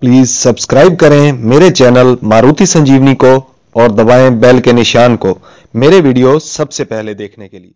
Please subscribe करें मेरे channel Maruti संजीवनी को और दबाएं बेल के निशान को मेरे वीडियो सबसे पहले देखने के लिए।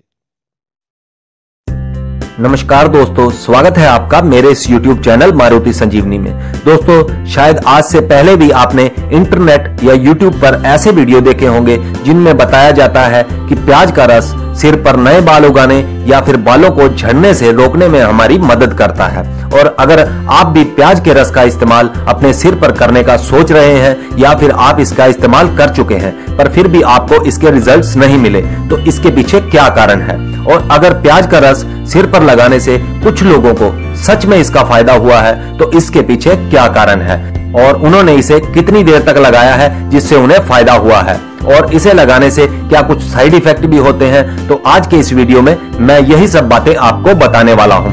नमस्कार दोस्तों, स्वागत है आपका मेरे इस YouTube चैनल मारुति संजीवनी में। दोस्तों, शायद आज से पहले भी आपने इंटरनेट या YouTube पर ऐसे वीडियो देखे होंगे जिनमें बताया जाता है कि प्याज का रस सिर पर नए बाल उगाने या फिर बालों को झड़ने से रोकने में हमारी मदद करता है। और अगर आप भी प्याज के रस का इस्तेमाल अपने सिर पर करने का सोच रहे हैं या फिर आप इसका इस्तेमाल कर चुके हैं पर फिर भी आपको इसके रिजल्ट्स नहीं मिले, तो इसके पीछे क्या कारण है? और अगर प्याज का रस सिर पर लगाने से कुछ लोगों को सच में इसका फायदा हुआ है तो इसके पीछे क्या कारण है और उन्होंने इसे कितनी देर तक लगाया है जिससे उन्हें फायदा हुआ है और इसे लगाने से क्या कुछ साइड इफेक्ट भी होते हैं, तो आज के इस वीडियो में मैं यही सब बातें आपको बताने वाला हूं।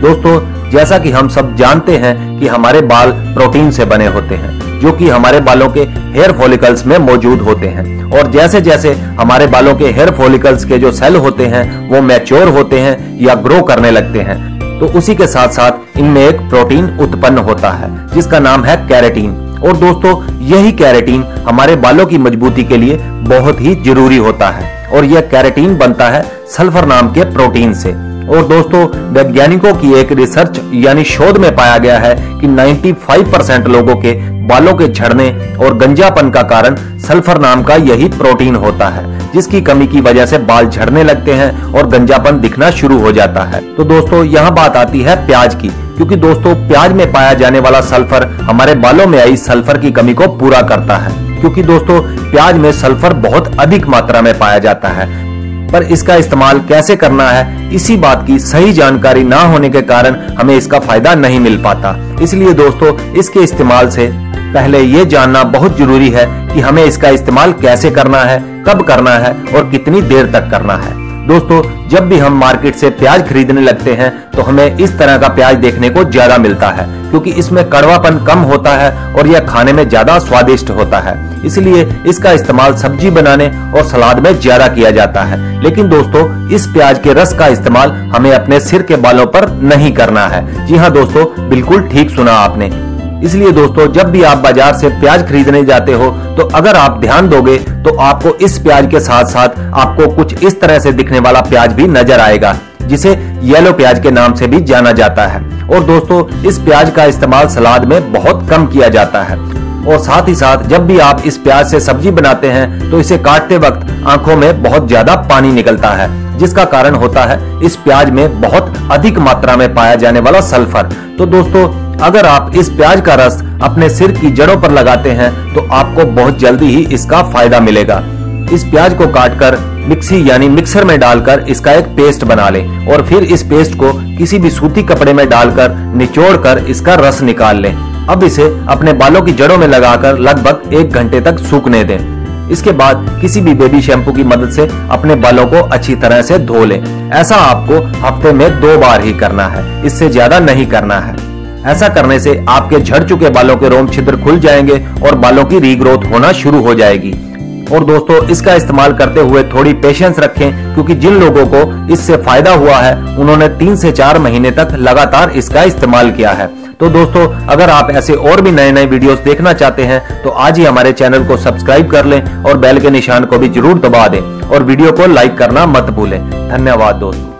दोस्तों, जैसा कि हम सब जानते हैं कि हमारे बाल प्रोटीन से बने होते हैं जो कि हमारे बालों के हेयर फॉलिकल्स में मौजूद होते हैं, और जैसे जैसे हमारे बालों के हेयर फॉलिकल्स के जो सेल होते हैं वो मैच्योर होते हैं या ग्रो करने लगते हैं, तो उसी के साथ साथ इनमें एक प्रोटीन उत्पन्न होता है जिसका नाम है कैरेटीन। और दोस्तों, यही कैरेटीन हमारे बालों की मजबूती के लिए बहुत ही जरूरी होता है और यह कैरेटीन बनता है सल्फर नाम के प्रोटीन से। और दोस्तों, वैज्ञानिकों की एक रिसर्च यानी शोध में पाया गया है कि 95% लोगों के बालों के झड़ने और गंजापन का कारण सल्फर नाम का यही प्रोटीन होता है, जिसकी कमी की वजह से बाल झड़ने लगते हैं और गंजापन दिखना शुरू हो जाता है। तो दोस्तों, यहाँ बात आती है प्याज की, क्योंकि दोस्तों प्याज में पाया जाने वाला सल्फर हमारे बालों में आई सल्फर की कमी को पूरा करता है, क्योंकि दोस्तों प्याज में सल्फर बहुत अधिक मात्रा में पाया जाता है। पर इसका इस्तेमाल कैसे करना है इसी बात की सही जानकारी ना होने के कारण हमें इसका फायदा नहीं मिल पाता। इसलिए दोस्तों, इसके इस्तेमाल से पहले ये जानना बहुत जरूरी है कि हमें इसका इस्तेमाल कैसे करना है, कब करना है और कितनी देर तक करना है। दोस्तों, जब भी हम मार्केट से प्याज खरीदने लगते हैं तो हमें इस तरह का प्याज देखने को ज्यादा मिलता है, क्योंकि इसमें कड़वापन कम होता है और यह खाने में ज्यादा स्वादिष्ट होता है। इसलिए इसका इस्तेमाल सब्जी बनाने और सलाद में ज्यादा किया जाता है। लेकिन दोस्तों, इस प्याज के रस का इस्तेमाल हमें अपने सिर के बालों पर नहीं करना है। जी हाँ दोस्तों, बिल्कुल ठीक सुना आपने। इसलिए दोस्तों, जब भी आप बाजार से प्याज खरीदने जाते हो तो अगर आप ध्यान दोगे तो आपको इस प्याज के साथ साथ आपको कुछ इस तरह से दिखने वाला प्याज भी नजर आएगा, जिसे येलो प्याज के नाम से भी जाना जाता है। और दोस्तों, इस प्याज का इस्तेमाल सलाद में बहुत कम किया जाता है। और साथ ही साथ जब भी आप इस प्याज से सब्जी बनाते हैं तो इसे काटते वक्त आंखों में बहुत ज्यादा पानी निकलता है, जिसका कारण होता है इस प्याज में बहुत अधिक मात्रा में पाया जाने वाला सल्फर। तो दोस्तों, अगर आप इस प्याज का रस अपने सिर की जड़ों पर लगाते हैं तो आपको बहुत जल्दी ही इसका फायदा मिलेगा। इस प्याज को काटकर मिक्सी यानी मिक्सर में डालकर इसका एक पेस्ट बना लें और फिर इस पेस्ट को किसी भी सूती कपड़े में डालकर निचोड़कर इसका रस निकाल लें। अब इसे अपने बालों की जड़ों में लगाकर लगभग 1 घंटे तक सूखने दें। इसके बाद किसी भी बेबी शैम्पू की मदद से अपने बालों को अच्छी तरह से धो लें। ऐसा आपको हफ्ते में 2 बार ही करना है, इससे ज्यादा नहीं करना है। ऐसा करने से आपके झड़ चुके बालों के रोम छिद्र खुल जाएंगे और बालों की रीग्रोथ होना शुरू हो जाएगी। और दोस्तों, इसका इस्तेमाल करते हुए थोड़ी पेशेंस रखें, क्योंकि जिन लोगों को इससे फायदा हुआ है उन्होंने 3 से 4 महीने तक लगातार इसका इस्तेमाल किया है। तो दोस्तों, अगर आप ऐसे और भी नए नए वीडियोस देखना चाहते हैं तो आज ही हमारे चैनल को सब्सक्राइब कर लें और बेल के निशान को भी जरूर दबा दें और वीडियो को लाइक करना मत भूलें। धन्यवाद दोस्तों।